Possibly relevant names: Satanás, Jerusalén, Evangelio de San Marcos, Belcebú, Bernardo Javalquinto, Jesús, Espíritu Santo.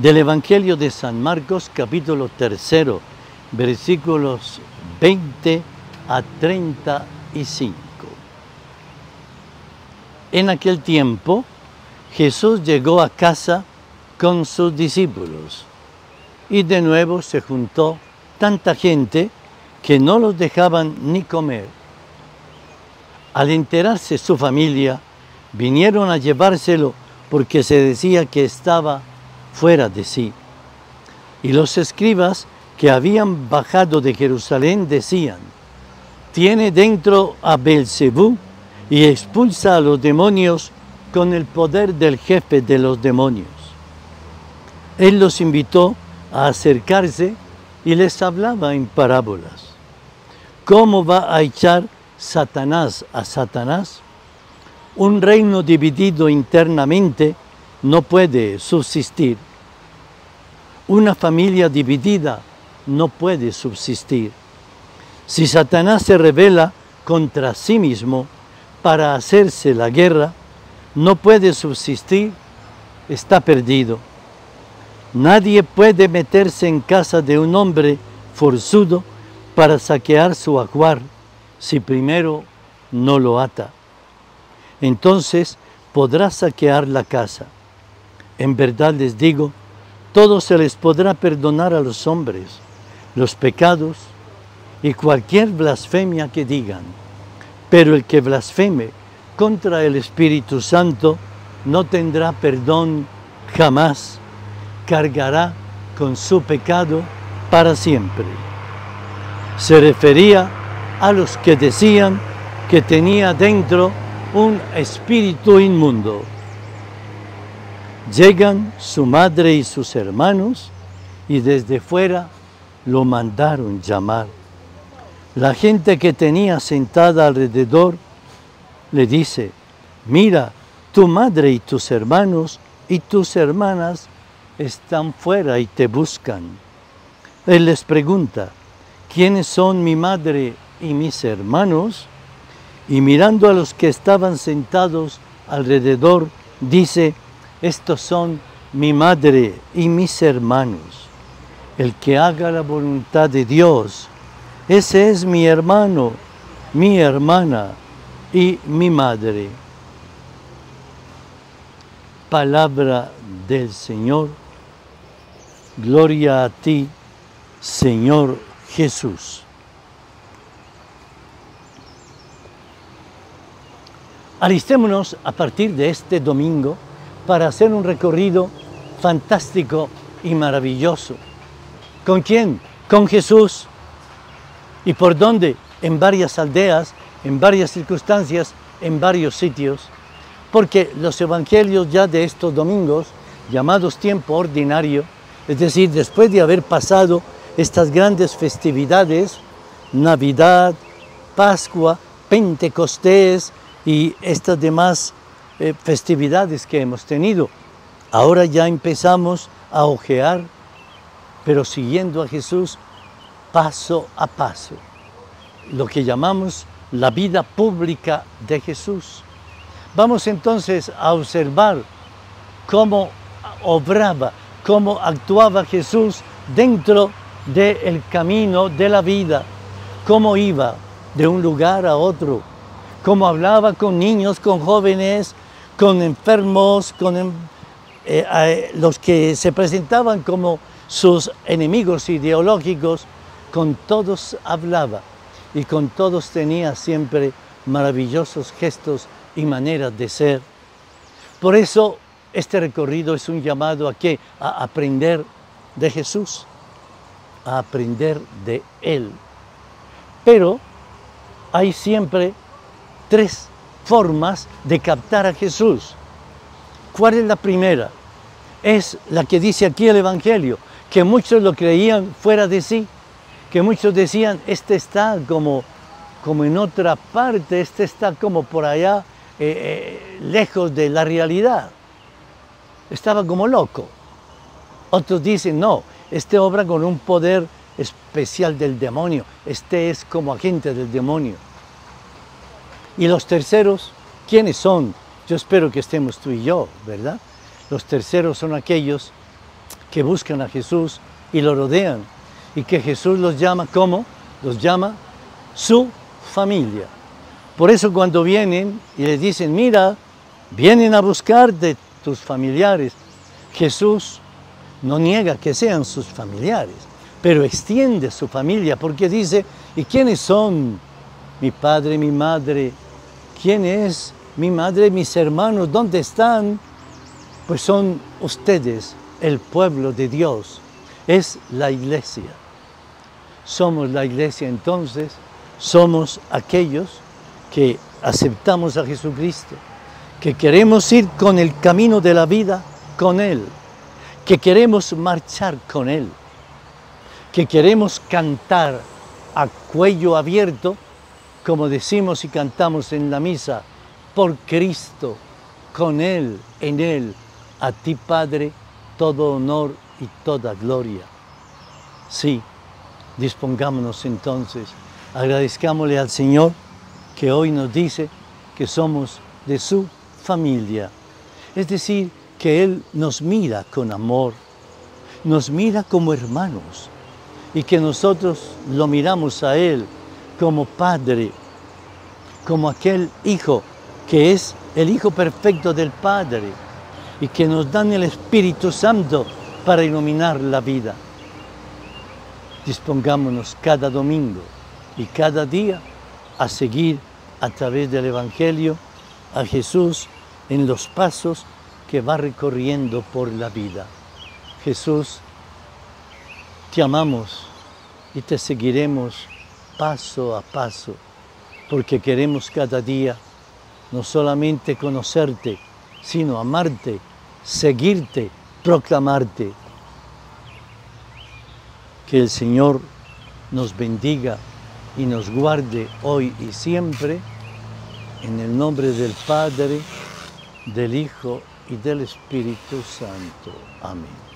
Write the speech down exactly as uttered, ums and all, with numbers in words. del Evangelio de San Marcos, capítulo tercero, versículos veinte a treinta y cinco. En aquel tiempo, Jesús llegó a casa con sus discípulos y de nuevo se juntó tanta gente que no los dejaban ni comer. Al enterarse su familia, vinieron a llevárselo porque se decía que estaba fuera de sí. Y los escribas que habían bajado de Jerusalén decían: tiene dentro a Belcebú y expulsa a los demonios con el poder del jefe de los demonios. Él los invitó a acercarse y les hablaba en parábolas. ¿Cómo va a echar Satanás a Satanás? Un reino dividido internamente no puede subsistir. Una familia dividida no puede subsistir. Si Satanás se rebela contra sí mismo para hacerse la guerra, no puede subsistir, está perdido. Nadie puede meterse en casa de un hombre forzudo para saquear su ajuar si primero no lo ata. Entonces podrá saquear la casa. En verdad les digo, todo se les podrá perdonar a los hombres, los pecados y cualquier blasfemia que digan. Pero el que blasfeme contra el Espíritu Santo no tendrá perdón jamás, cargará con su pecado para siempre. Se refería a los que decían que tenía dentro un espíritu inmundo. Llegan su madre y sus hermanos y desde fuera lo mandaron llamar. La gente que tenía sentada alrededor le dice: mira, tu madre y tus hermanos y tus hermanas están fuera y te buscan. Él les pregunta: ¿quiénes son mi madre y mis hermanos? Y mirando a los que estaban sentados alrededor, dice: estos son mi madre y mis hermanos. El que haga la voluntad de Dios, ese es mi hermano, mi hermana y mi madre. Palabra del Señor. Gloria a ti, Señor Jesús. Alistémonos a partir de este domingo para hacer un recorrido fantástico y maravilloso. ¿Con quién? Con Jesús. ¿Y por dónde? En varias aldeas, en varias circunstancias, en varios sitios. Porque los evangelios ya de estos domingos, llamados tiempo ordinario, es decir, después de haber pasado estas grandes festividades, Navidad, Pascua, Pentecostés y estas demás eh, festividades que hemos tenido, ahora ya empezamos a ojear, pero siguiendo a Jesús paso a paso, lo que llamamos la vida pública de Jesús. Vamos entonces a observar cómo obraba, cómo actuaba Jesús dentro del camino de la vida, cómo iba de un lugar a otro, cómo hablaba con niños, con jóvenes, con enfermos, con eh, eh, los que se presentaban como sus enemigos ideológicos. Con todos hablaba y con todos tenía siempre maravillosos gestos y maneras de ser. Por eso este recorrido es un llamado a qué? A aprender de Jesús, a aprender de Él. Pero hay siempre tres formas de captar a Jesús. ¿Cuál es la primera? Es la que dice aquí el Evangelio, que muchos lo creían fuera de sí, que muchos decían: este está como, como en otra parte, este está como por allá, eh, eh, lejos de la realidad. Estaba como loco. Otros dicen: no, este obra con un poder especial del demonio, este es como agente del demonio. Y los terceros, ¿quiénes son? Yo espero que estemos tú y yo, ¿verdad? Los terceros son aquellos que buscan a Jesús y lo rodean, y que Jesús los llama, ¿cómo? Los llama su familia. Por eso cuando vienen y les dicen, mira, vienen a buscarte tus familiares, Jesús no niega que sean sus familiares, pero extiende su familia, porque dice, ¿y quiénes son mi padre, mi madre? ¿Quién es mi madre, mis hermanos? ¿Dónde están? Pues son ustedes, el pueblo de Dios, es la iglesia. Somos la iglesia entonces, somos aquellos que aceptamos a Jesucristo, que queremos ir con el camino de la vida con Él, que queremos marchar con Él, que queremos cantar a cuello abierto, como decimos y cantamos en la misa, por Cristo, con Él, en Él, a ti Padre, todo honor y toda gloria. Sí, dispongámonos entonces, agradezcámosle al Señor que hoy nos dice que somos de su familia, es decir, que Él nos mira con amor, nos mira como hermanos, y que nosotros lo miramos a Él como Padre, como aquel Hijo que es el Hijo perfecto del Padre, y que nos dan el Espíritu Santo para iluminar la vida. Dispongámonos cada domingo y cada día a seguir a través del Evangelio a Jesús en los pasos que va recorriendo por la vida. Jesús, te amamos y te seguiremos paso a paso, porque queremos cada día no solamente conocerte, sino amarte, seguirte, proclamarte. Que el Señor nos bendiga y nos guarde hoy y siempre, en el nombre del Padre, del Hijo y del Espíritu Santo. Amén.